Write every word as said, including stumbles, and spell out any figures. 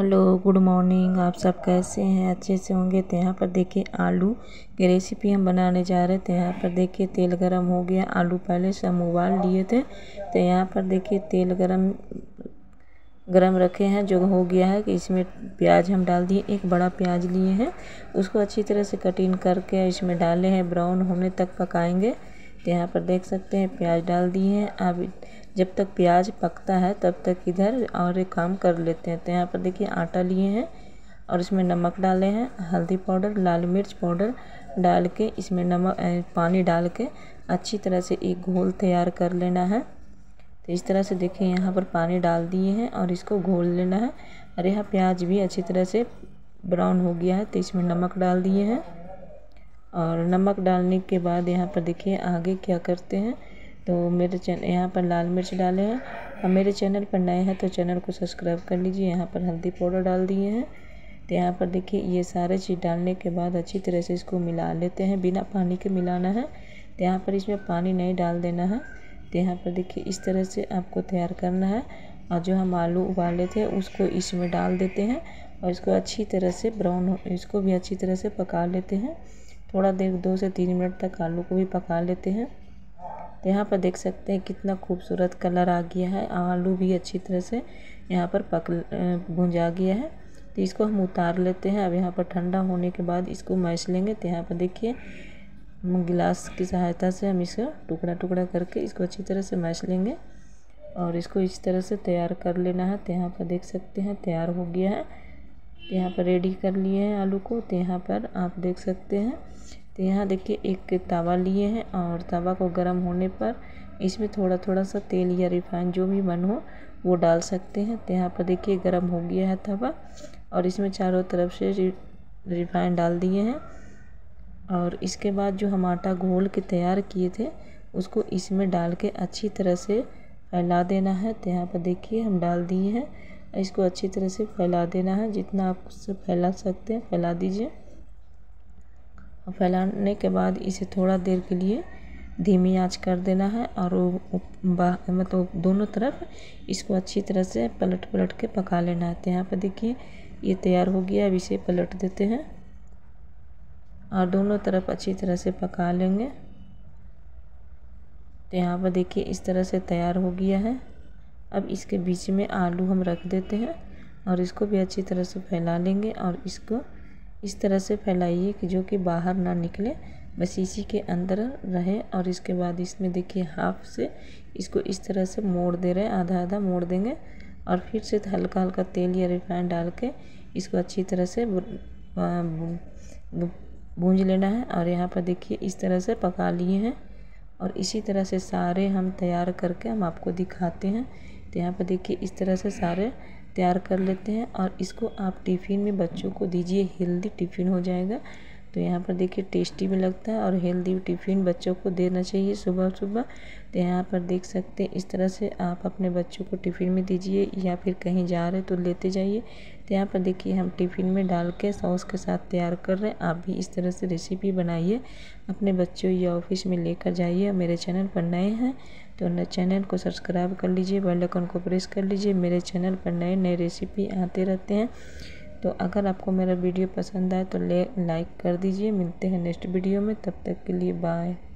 Hello good morning, आप सब कैसे हैं, अच्छे से होंगे। तो यहाँ पर देखिए आलू की रेसिपी हम बनाने जा रहे थे। यहाँ पर देखिए तेल गरम हो गया। आलू पहले से हम उबाल लिए थे। तो यहाँ पर देखिए तेल गरम गरम रखे हैं, जो हो गया है कि इसमें प्याज हम डाल दिए। एक बड़ा प्याज लिए हैं, उसको अच्छी तरह से कटिंग करके इसमें डाले हैं। ब्राउन होने तक पकाएँगे। तो यहाँ पर देख सकते हैं प्याज डाल दिए हैं। अब जब तक प्याज पकता है तब तक इधर और एक काम कर लेते हैं। तो यहाँ पर देखिए आटा लिए हैं और इसमें नमक डाले हैं, हल्दी पाउडर, लाल मिर्च पाउडर डाल के इसमें नमक पानी डाल के अच्छी तरह से एक घोल तैयार कर लेना है। तो इस तरह से देखिए यहाँ पर पानी डाल दिए हैं और इसको घोल लेना है। और यहाँ प्याज भी अच्छी तरह से ब्राउन हो गया है तो इसमें नमक डाल दिए हैं। और नमक डालने के बाद यहाँ पर देखिए आगे क्या करते हैं। तो मेरे चैनल यहाँ पर लाल मिर्च डाले हैं और मेरे चैनल पर नए हैं तो चैनल को सब्सक्राइब कर लीजिए। यहाँ पर हल्दी पाउडर डाल दिए हैं। तो यहाँ पर देखिए ये सारे चीज़ डालने के बाद अच्छी तरह से इसको मिला लेते हैं। बिना पानी के मिलाना है। तो यहाँ पर इसमें पानी नहीं डाल देना है। तो यहाँ पर देखिए इस तरह से आपको तैयार करना है। और जो हम आलू उबाले थे उसको इसमें डाल देते हैं और इसको अच्छी तरह से ब्राउन इसको भी अच्छी तरह से पका लेते हैं। थोड़ा देर दो से तीन मिनट तक आलू को भी पका लेते हैं। तो यहाँ पर देख सकते हैं कितना खूबसूरत कलर आ गया है। आलू भी अच्छी तरह से यहाँ पर पक भुंजा गया है। तो इसको हम उतार लेते हैं। अब यहाँ पर ठंडा होने के बाद इसको मैश लेंगे। तो यहाँ पर देखिए हम गिलास की सहायता से हम इसको टुकड़ा टुकड़ा करके इसको अच्छी तरह से मैश लेंगे और इसको इस तरह से तैयार कर लेना है। तो यहाँ पर देख सकते हैं तैयार हो गया है। यहाँ पर रेडी कर लिए हैं आलू को। तो यहाँ पर आप देख सकते हैं। तो यहाँ देखिए एक तवा लिए हैं और तवा को गर्म होने पर इसमें थोड़ा थोड़ा सा तेल या रिफाइन जो भी मन हो वो डाल सकते हैं। तो यहाँ पर देखिए गर्म हो गया है तवा और इसमें चारों तरफ से रिफाइन डाल दिए हैं। और इसके बाद जो हम आटा घोल के तैयार किए थे उसको इसमें डाल के अच्छी तरह से फैला देना है। तो यहाँ पर देखिए हम डाल दिए हैं। इसको अच्छी तरह से फैला देना है। जितना आप उससे फैला सकते हैं फैला दीजिए। और फैलाने के बाद इसे थोड़ा देर के लिए धीमी आंच कर देना है। और मतलब दोनों तरफ इसको अच्छी तरह से पलट पलट के पका लेना है। तो यहाँ पर देखिए ये तैयार हो गया। अब इसे पलट देते हैं और दोनों तरफ अच्छी तरह से पका लेंगे। तो यहाँ पर देखिए इस तरह से तैयार हो गया है। अब इसके बीच में आलू हम रख देते हैं और इसको भी अच्छी तरह से फैला लेंगे। और इसको इस तरह से फैलाइए कि जो कि बाहर ना निकले, बस इसी के अंदर रहे। और इसके बाद इसमें देखिए हाफ से इसको इस तरह से मोड़ दे रहे हैं, आधा आधा मोड़ देंगे। और फिर से हल्का हल्का तेल या रिफाइन डाल के इसको अच्छी तरह से भूंज लेना है। और यहाँ पर देखिए इस तरह से पका लिए हैं। और इसी तरह से सारे हम तैयार करके हम आपको दिखाते हैं। तो यहाँ पर देखिए इस तरह से सारे तैयार कर लेते हैं। और इसको आप टिफ़िन में बच्चों को दीजिए, हेल्दी टिफ़िन हो जाएगा। तो यहाँ पर देखिए टेस्टी भी लगता है और हेल्दी टिफ़िन बच्चों को देना चाहिए सुबह सुबह। तो यहाँ पर देख सकते हैं इस तरह से आप अपने बच्चों को टिफ़िन में दीजिए या फिर कहीं जा रहे तो लेते जाइए। तो यहाँ पर देखिए हम टिफ़िन में डाल के सॉस के साथ तैयार कर रहे हैं। आप भी इस तरह से रेसिपी बनाइए, अपने बच्चों या ऑफिस में लेकर जाइए। मेरे चैनल पर नए हैं तो चैनल को सब्सक्राइब कर लीजिए, बेल आइकन को प्रेस कर लीजिए। मेरे चैनल पर नए नए रेसिपी आते रहते हैं। तो अगर आपको मेरा वीडियो पसंद आए तो ले लाइक कर दीजिए। मिलते हैं नेक्स्ट वीडियो में, तब तक के लिए बाय।